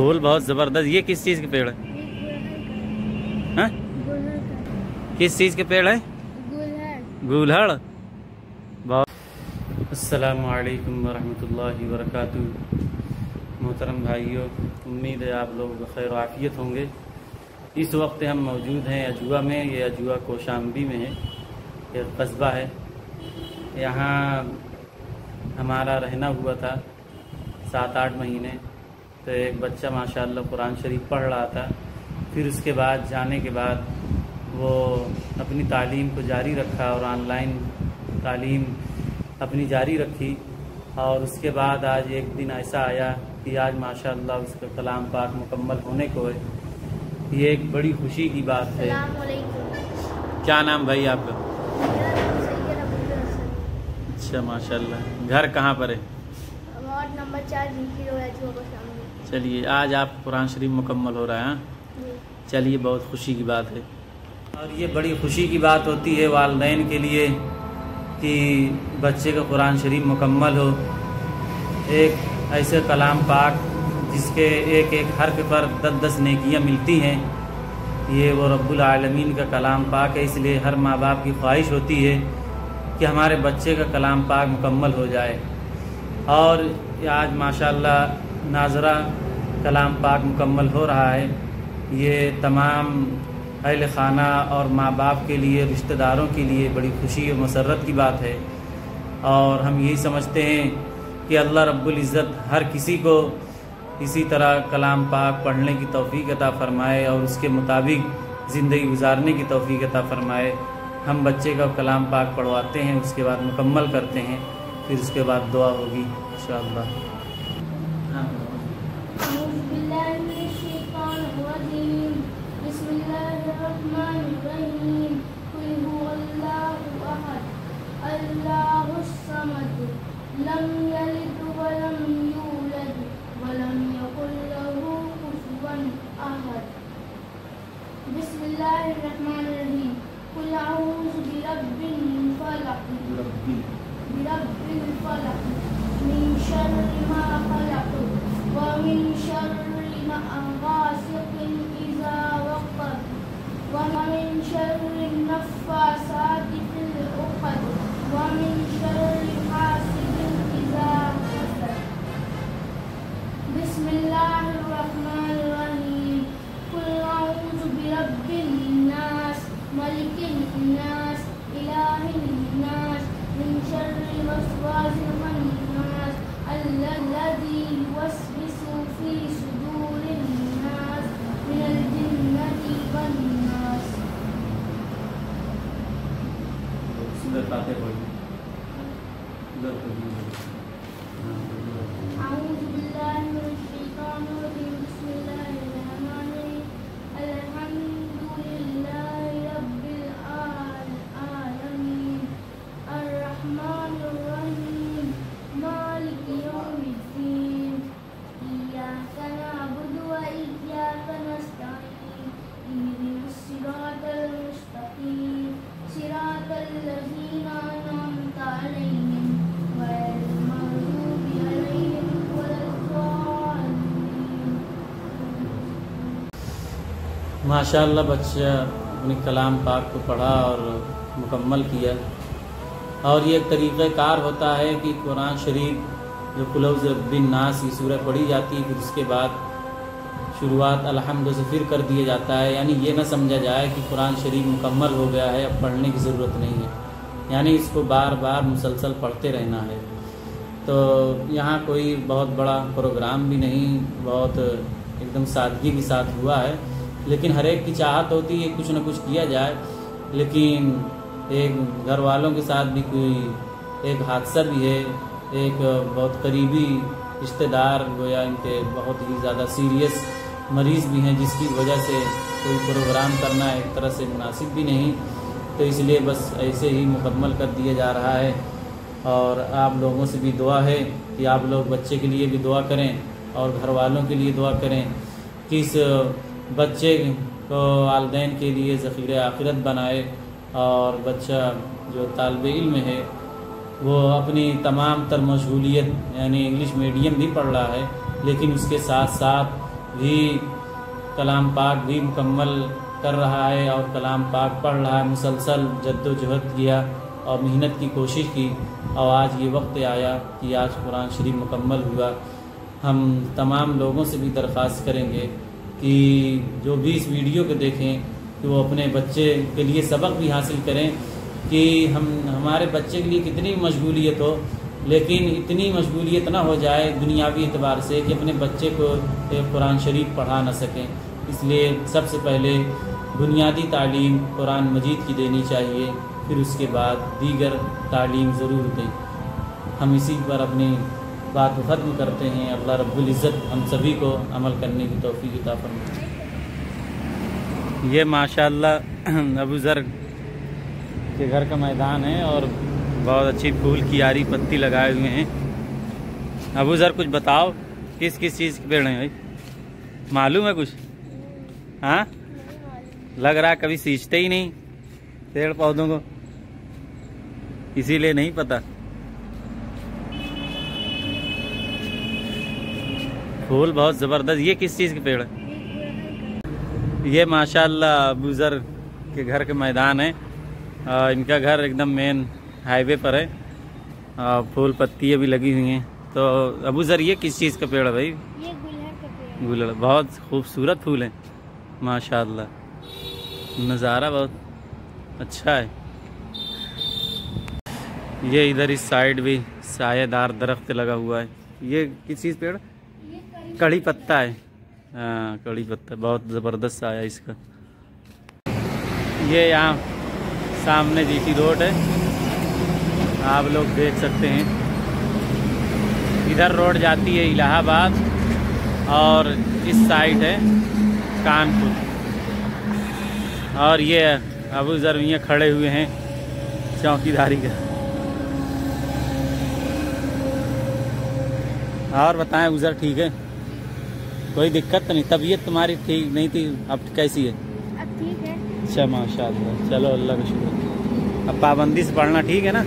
फूल बहुत जबरदस्त। ये किस चीज के पेड़ है? हा? किस चीज के पेड़ है? गुलहड़। बहुत। अस्सलाम वालेकुम वरहमतुल्लाहि वबरकातुहू। मोहतरम भाइयों, उम्मीद है आप लोग खैर आफियत होंगे। इस वक्त हम मौजूद हैं अजुवा में। ये अजुवा कोशाम्बी में है, ये कस्बा है। यहाँ हमारा रहना हुआ था 7-8 महीने। तो एक बच्चा माशाल्लाह कुरान शरीफ पढ़ रहा था। फिर उसके बाद जाने के बाद वो अपनी तालीम को जारी रखा और ऑनलाइन तालीम अपनी जारी रखी। और उसके बाद आज एक दिन ऐसा आया कि आज माशाल्लाह उसका कलाम पाक मुकम्मल होने को है। ये एक बड़ी खुशी की बात है। क्या नाम भाई आपका? अच्छा माशाल्लाह। घर कहाँ पर है? वार्ड नंबर 4 GT रोड है। चलिए, आज आप कुरान शरीफ मुकम्मल हो रहा है। चलिए, बहुत खुशी की बात है। और ये बड़ी खुशी की बात होती है वालदैन के लिए कि बच्चे का कुरान शरीफ मुकम्मल हो। एक ऐसे कलाम पाक जिसके एक एक हर्फ पर 10-10 नेकियां मिलती हैं। ये वो रब्बुल आलमीन का कलाम पाक है। इसलिए हर माँ बाप की ख्वाहिश होती है कि हमारे बच्चे का कलाम पाक मुकम्मल हो जाए। और आज माशाल्लाह नाज़रा कलाम पाक मुकम्मल हो रहा है। ये तमाम अहल खाना और माँ बाप के लिए, रिश्तेदारों के लिए बड़ी खुशी और मसरत की बात है। और हम यही समझते हैं कि अल्लाह रब्बुल इज़्ज़त हर किसी को इसी तरह कलाम पाक पढ़ने की तौफीक अता फ़रमाए और उसके मुताबिक ज़िंदगी गुजारने की तौफीक अता फ़रमाए। हम बच्चे का कलाम पाक पढ़वाते हैं, उसके बाद मुकम्मल करते हैं, फिर उसके बाद दुआ होगी इंशाअल्लाह। माशाल्लाह बच्चा अपने कलाम पाक को पढ़ा और मुकम्मल किया। और ये एक तरीक़ाकार होता है कि कुरान शरीफ जो कुलौज़ बिन नास की सूरह पढ़ी जाती है, फिर उसके बाद शुरुआत अलहम्द से फिर कर दिया जाता है। यानी ये ना समझा जाए कि कुरान शरीफ मुकम्मल हो गया है, अब पढ़ने की ज़रूरत नहीं है। यानी इसको बार बार मुसलसल पढ़ते रहना है। तो यहाँ कोई बहुत बड़ा प्रोग्राम भी नहीं, बहुत एकदम सादगी के साथ हुआ है। लेकिन हर एक की चाहत होती है कुछ ना कुछ किया जाए। लेकिन एक घर वालों के साथ भी कोई एक हादसा भी है। एक बहुत करीबी रिश्तेदार गोया इनके बहुत ही ज़्यादा सीरियस मरीज़ भी हैं, जिसकी वजह से कोई प्रोग्राम करना एक तरह से मुनासिब भी नहीं। तो इसलिए बस ऐसे ही मुकम्मल कर दिया जा रहा है। और आप लोगों से भी दुआ है कि आप लोग बच्चे के लिए भी दुआ करें और घर वालों के लिए दुआ करें कि इस बच्चे को वालदैन के लिए ज़ख़ीरे आखिरत बनाए। और बच्चा जो तालिबे इल्म है वो अपनी तमाम तर मशगूलियत यानी इंग्लिश मीडियम भी पढ़ रहा है, लेकिन उसके साथ साथ भी कलाम पाक भी मुकम्मल कर रहा है और कलाम पाक पढ़ रहा है, मुसलसल जद्दोजहद किया और मेहनत की कोशिश की और आज ये वक्त आया कि आज कुरान शरीफ मुकम्मल हुआ। हम तमाम लोगों से भी दरख्वास्त करेंगे कि जो भी इस वीडियो को देखें कि वो अपने बच्चे के लिए सबक भी हासिल करें कि हमारे बच्चे के लिए कितनी मशगूलियत हो, लेकिन इतनी मशगूलियत ना हो जाए दुनियावी एतबार से कि अपने बच्चे को कुरान शरीफ पढ़ा ना सकें। इसलिए सबसे पहले बुनियादी तालीम कुरान मजीद की देनी चाहिए, फिर उसके बाद दीगर तालीम ज़रूर दें। हम इसी पर अपनी बात ख़त्म करते हैं। अल्लाह रब्बुल इज़्ज़त हम सभी को अमल करने की तौफीक अता फरमाए। ये माशाल्लाह अबू ज़र के घर का मैदान है और बहुत अच्छी फूल की आरी पत्ती लगाए हुए हैं। अबू ज़र कुछ बताओ, किस किस चीज़ के पेड़ हैं भाई, मालूम है कुछ? हाँ, लग रहा कभी सींचते ही नहीं पेड़ पौधों को, इसीलिए नहीं पता। फूल बहुत ज़बरदस्त। ये किस चीज़ के पेड़ है? ये माशाल्लाह अबू ज़र के घर के मैदान है। इनका घर एकदम मेन हाईवे पर है और फूल पत्तियाँ भी लगी हुई हैं। तो अबू ज़र ये किस चीज़ का पेड़ है भाई? ये गुलहर का पेड़। गुलहर, बहुत खूबसूरत फूल है माशाल्लाह, नज़ारा बहुत अच्छा है। ये इधर इस साइड भी सायेदार दरख्त लगा हुआ है। ये किस चीज़ पेड़? कड़ी पत्ता है। हाँ, कड़ी पत्ता, बहुत ज़बरदस्त साया इसका। ये यहाँ सामने जीटी रोड है, आप लोग देख सकते हैं। इधर रोड जाती है इलाहाबाद और इस साइड है कानपुर। और ये अबू ज़र मियाँ खड़े हुए हैं चौकीदारी का। और बताएं अबू ज़र, ठीक है? कोई दिक्कत तो नहीं? तबीयत तुम्हारी ठीक नहीं थी, अब कैसी है? अब ठीक है। अच्छा माशाल्लाह, चलो अल्लाह का शुक्र। अब पाबंदी से पढ़ना, ठीक है ना?